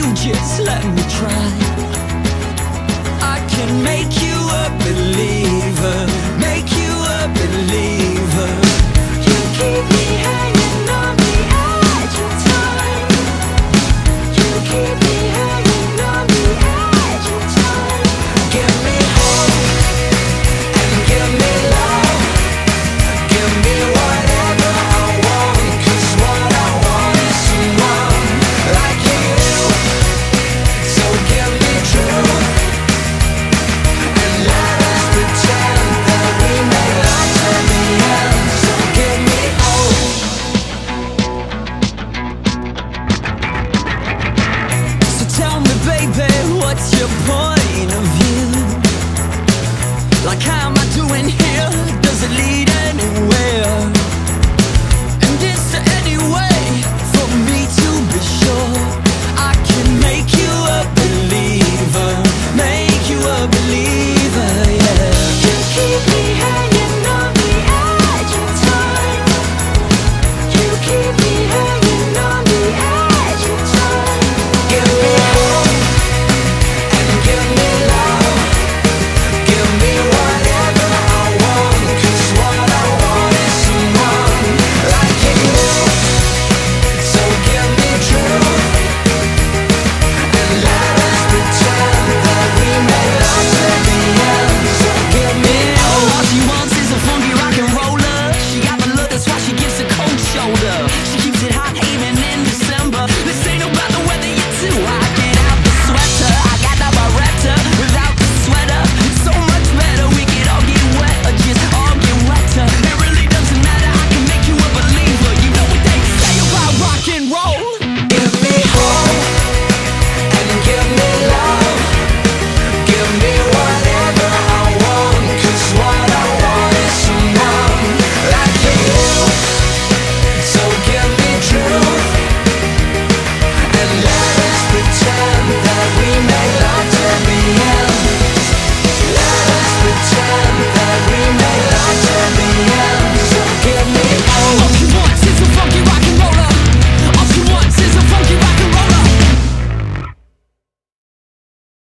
you just let me try. I can make you a believer, make you a believer. You keep me hanging.